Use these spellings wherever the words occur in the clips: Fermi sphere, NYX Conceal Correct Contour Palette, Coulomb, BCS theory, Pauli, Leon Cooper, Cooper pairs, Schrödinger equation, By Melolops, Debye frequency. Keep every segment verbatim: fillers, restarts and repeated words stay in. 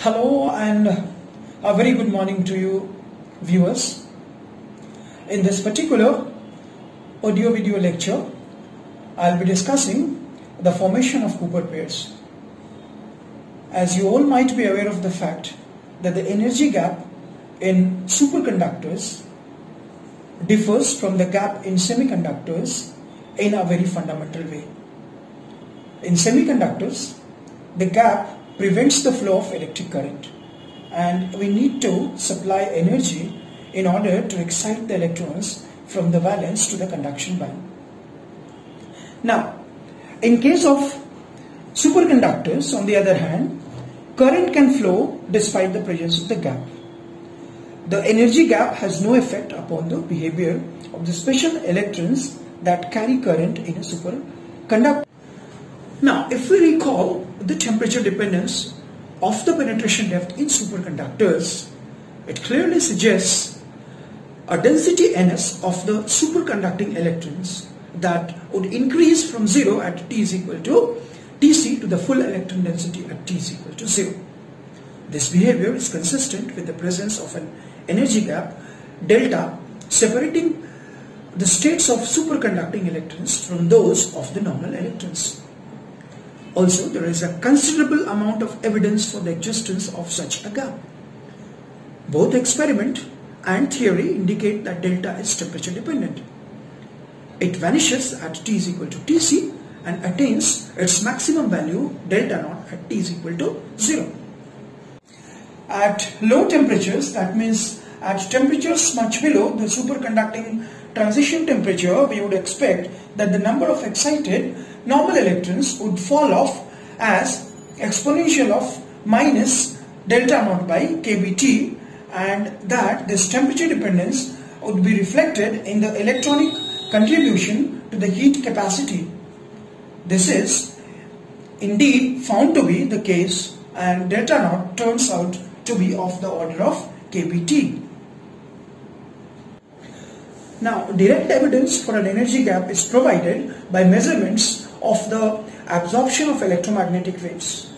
Hello and a very good morning to you viewers. In this particular audio video lecture, I'll be discussing the formation of Cooper pairs. As you all might be aware of the fact that the energy gap in superconductors differs from the gap in semiconductors in a very fundamental way. In semiconductors, the gap prevents the flow of electric current, and we need to supply energy in order to excite the electrons from the valence to the conduction band. Now, in case of superconductors, on the other hand, current can flow despite the presence of the gap. The energy gap has no effect upon the behavior of the special electrons that carry current in a superconductor. Now, if we recall the temperature dependence of the penetration depth in superconductors, it clearly suggests a density Ns of the superconducting electrons that would increase from zero at T is equal to Tc to the full electron density at T is equal to zero. This behavior is consistent with the presence of an energy gap delta separating the states of superconducting electrons from those of the normal electrons. Also, there is a considerable amount of evidence for the existence of such a gap. Both experiment and theory indicate that delta is temperature dependent. It vanishes at T is equal to Tc and attains its maximum value delta naught at T is equal to zero. At low temperatures, that means at temperatures much below the superconducting transition temperature, we would expect that the number of excited normal electrons would fall off as exponential of minus delta naught by kBT, and that this temperature dependence would be reflected in the electronic contribution to the heat capacity. This is indeed found to be the case, and delta naught turns out to be of the order of kBT. Now, direct evidence for an energy gap is provided by measurements of the absorption of electromagnetic waves.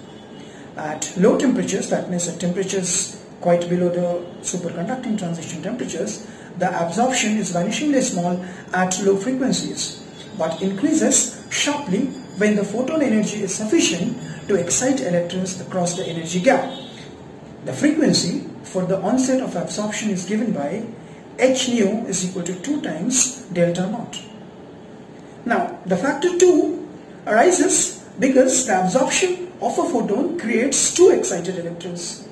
At low temperatures, that means at temperatures quite below the superconducting transition temperatures, the absorption is vanishingly small at low frequencies, but increases sharply when the photon energy is sufficient to excite electrons across the energy gap. The frequency for the onset of absorption is given by H nu is equal to two times delta naught. Now, the factor two arises because the absorption of a photon creates two excited electrons.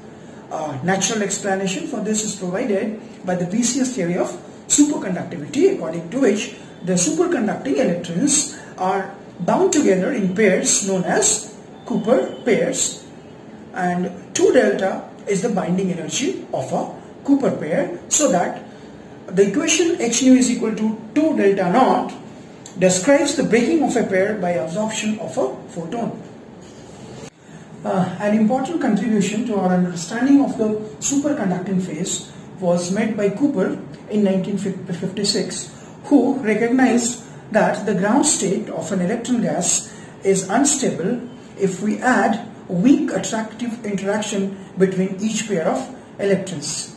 A natural explanation for this is provided by the B C S theory of superconductivity, according to which the superconducting electrons are bound together in pairs known as Cooper pairs, and two delta is the binding energy of a Cooper pair, so that the equation H nu is equal to two delta naught describes the breaking of a pair by absorption of a photon. Uh, an important contribution to our understanding of the superconducting phase was made by Cooper in nineteen fifty-six, who recognized that the ground state of an electron gas is unstable if we add weak attractive interaction between each pair of electrons.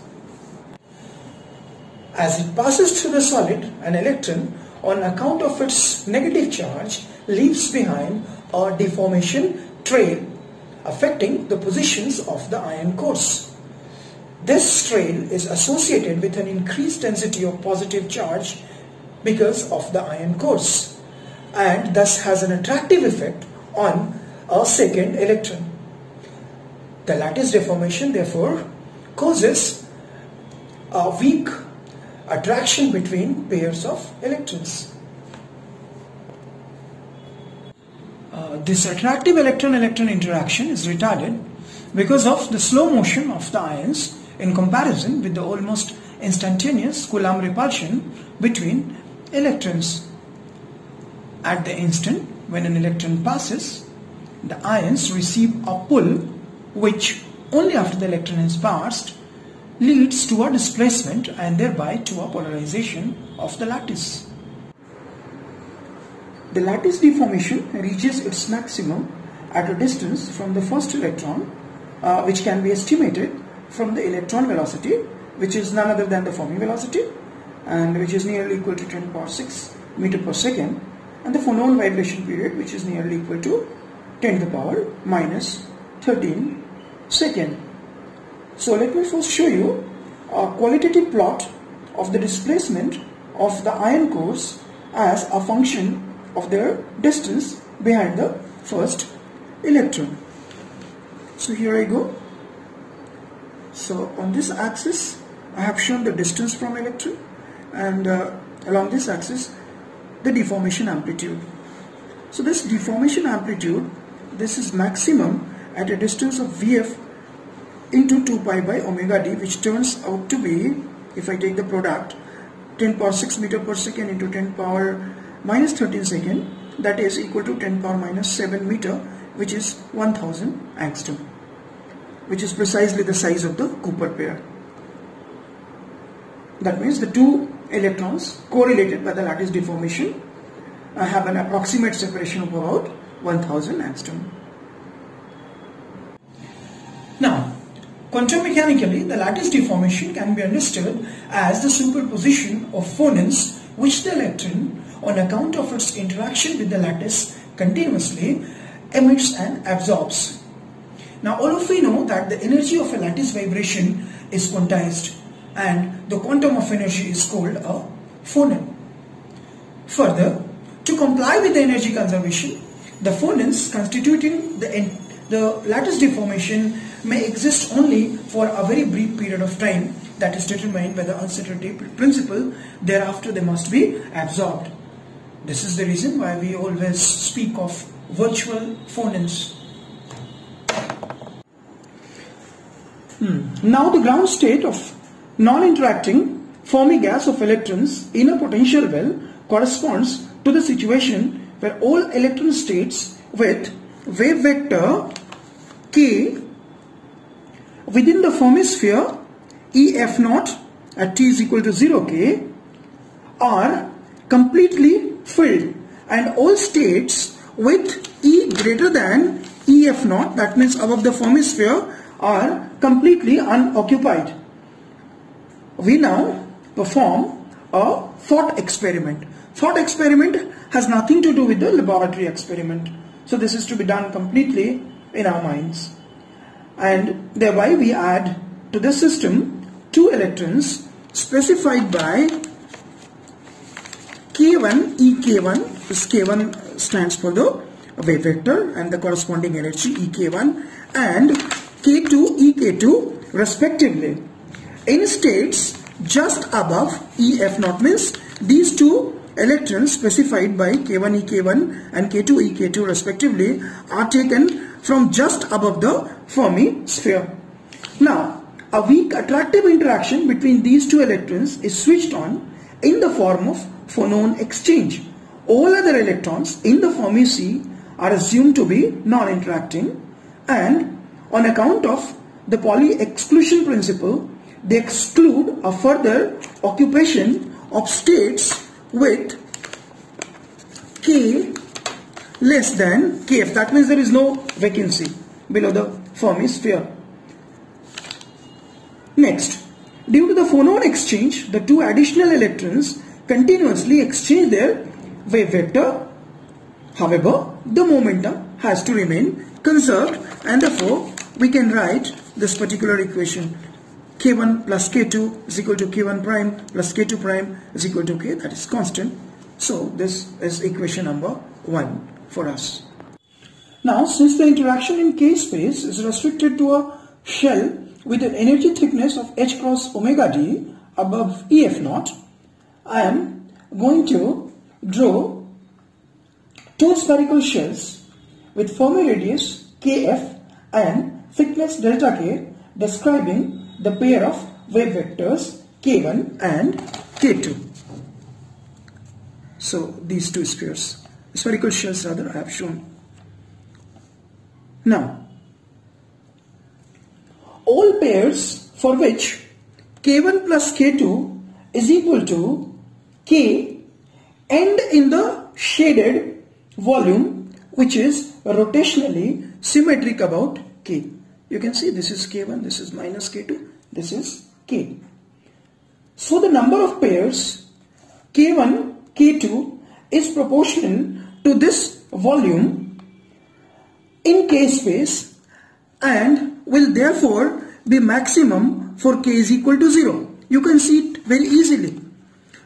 As it passes through the solid, an electron, on account of its negative charge, leaves behind a deformation trail affecting the positions of the ion cores. This trail is associated with an increased density of positive charge because of the ion cores, and thus has an attractive effect on a second electron. The lattice deformation therefore causes a weak attraction between pairs of electrons. Uh, this attractive electron-electron interaction is retarded because of the slow motion of the ions in comparison with the almost instantaneous Coulomb repulsion between electrons. At the instant when an electron passes, the ions receive a pull which, only after the electron has passed, leads to a displacement and thereby to a polarization of the lattice. The lattice deformation reaches its maximum at a distance from the first electron uh, which can be estimated from the electron velocity, which is none other than the Fermi velocity, and which is nearly equal to ten to the power six meter per second, and the phonon vibration period, which is nearly equal to ten to the power minus thirteen second. So let me first show you a qualitative plot of the displacement of the ion cores as a function of their distance behind the first electron. So here I go. So on this axis I have shown the distance from electron, and uh, along this axis the deformation amplitude. So this deformation amplitude, this is maximum at a distance of V F into two pi by omega d, which turns out to be, if I take the product, ten to the power six meter per second into ten to the power minus thirteen second, that is equal to ten to the power minus seven meter, which is one thousand angstrom, which is precisely the size of the Cooper pair. That means the two electrons correlated by the lattice deformation uh, have an approximate separation of about one thousand angstrom. Now, quantum mechanically, the lattice deformation can be understood as the superposition of phonons which the electron, on account of its interaction with the lattice, continuously emits and absorbs. Now, all of we know that the energy of a lattice vibration is quantized, and the quantum of energy is called a phonon. Further, to comply with the energy conservation, the phonons constituting the, the lattice deformation may exist only for a very brief period of time, that is determined by the uncertainty principle. Thereafter, they must be absorbed. This is the reason why we always speak of virtual phonons. Hmm. Now, the ground state of non-interacting Fermi gas of electrons in a potential well corresponds to the situation where all electron states with wave vector k within the Fermi sphere E F naught at t is equal to zero k are completely filled, and all states with E greater than E F naught, that means above the Fermi sphere, are completely unoccupied. We now perform a thought experiment. Thought experiment has nothing to do with the laboratory experiment. So this is to be done completely in our minds. And thereby we add to the system two electrons specified by k one E k one. This k one stands for the wave vector and the corresponding energy E k one, and k two E k two respectively, in states just above E F naught, means these two electrons specified by k one E k one and k two E k two respectively are taken from just above the Fermi sphere. Now, a weak attractive interaction between these two electrons is switched on in the form of phonon exchange. All other electrons in the Fermi sea are assumed to be non-interacting, and on account of the Pauli exclusion principle, they exclude a further occupation of states with k less than kf. That means there is no vacancy below the Fermi sphere. Next, due to the phonon exchange, the two additional electrons continuously exchange their wave vector. However, the momentum has to remain conserved, and therefore we can write this particular equation: k one plus k two is equal to k one prime plus k two prime is equal to k, that is constant. So this is equation number one for us. Now, since the interaction in k space is restricted to a shell with an energy thickness of h cross omega d above E F naught, I am going to draw two spherical shells with Fermi radius kf and thickness delta k, describing the pair of wave vectors k one and k two. So these two spheres, spherical shells rather, I have shown. Now, all pairs for which k one plus k two is equal to k end in the shaded volume which is rotationally symmetric about k. You can see this is K one, this is minus K two, this is K. So the number of pairs K one, K two is proportional to this volume in K space and will therefore be maximum for K is equal to zero. You can see it very easily.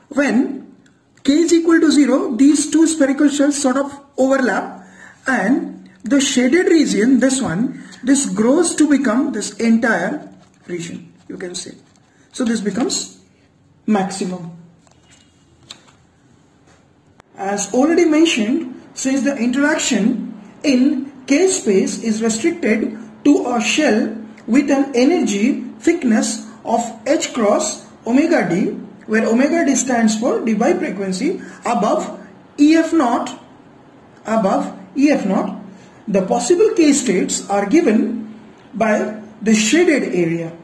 When K is equal to zero, these two spherical shells sort of overlap and the shaded region, this one, this grows to become this entire region, you can see. So this becomes maximum. As already mentioned, since the interaction in K space is restricted to a shell with an energy thickness of h cross omega d, where omega d stands for Debye frequency, above E F naught, above E F naught, the possible K states are given by the shaded area.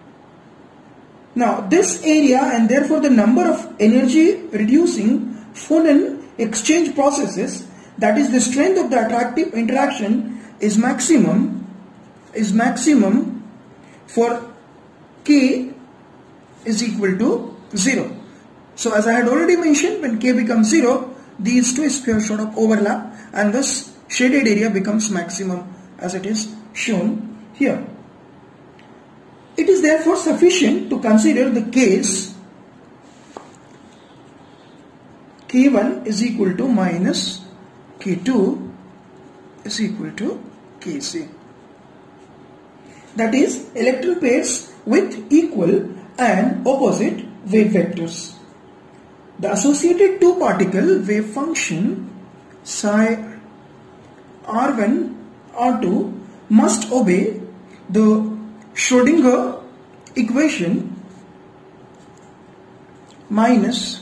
Now this area and therefore the number of energy reducing phonon exchange processes, that is the strength of the attractive interaction, is maximum is maximum for K is equal to zero. So as I had already mentioned, when K becomes zero, these two spheres sort of overlap and this shaded area becomes maximum, as it is shown here. It is therefore sufficient to consider the case K one is equal to minus K two is equal to K C. That is, electron pairs with equal and opposite wave vectors. The associated two particle wave function psi R one, R two must obey the Schrödinger equation minus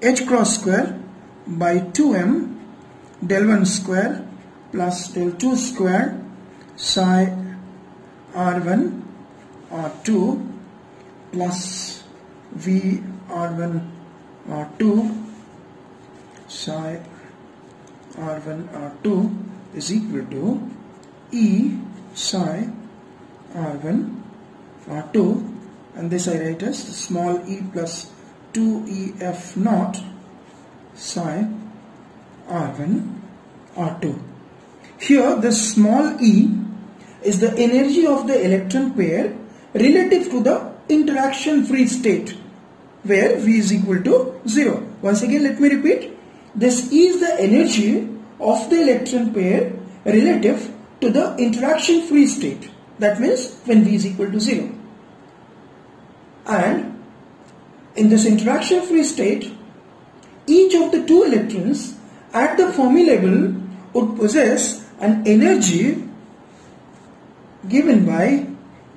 h cross square by two m del one square plus del two square psi R one R two plus V R one R two psi R one R two is equal to E psi R one R two, and this I write as small e plus two E F naught psi R one R two. Here the small e is the energy of the electron pair relative to the interaction free state, where V is equal to zero. Once again, let me repeat, this is the energy of the electron pair relative to the interaction free state, that means when V is equal to zero. And in this interaction free state, each of the two electrons at the Fermi level would possess an energy given by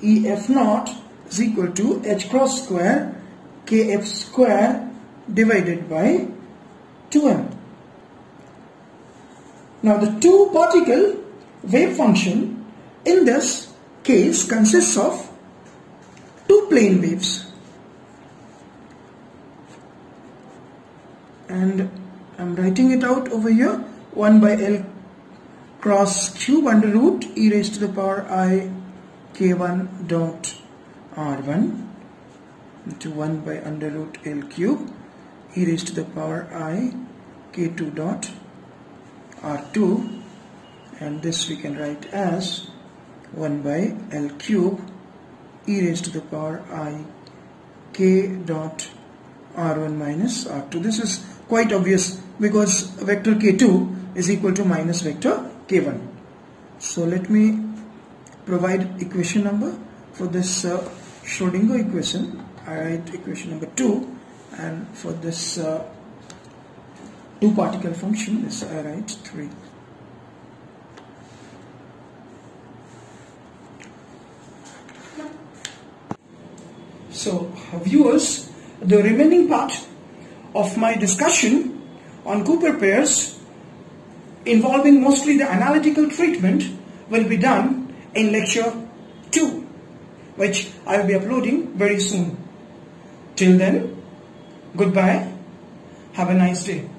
E F naught is equal to h cross square kf square divided by two m. Now the two particle wave function in this case consists of two plane waves, and I am writing it out over here, one by L cross cube under root e raised to the power I K one dot R one into one by under root L cube e raised to the power I K two dot R two, and this we can write as one by L cube e raised to the power I K dot R one minus R two. This is quite obvious because vector K two is equal to minus vector K one. So let me provide equation number for this uh, Schrödinger equation. I write equation number two, and for this uh, two particle function, this I write three. So viewers, the remaining part of my discussion on Cooper pairs, involving mostly the analytical treatment, will be done in lecture two, which I will be uploading very soon. Till then, goodbye, have a nice day.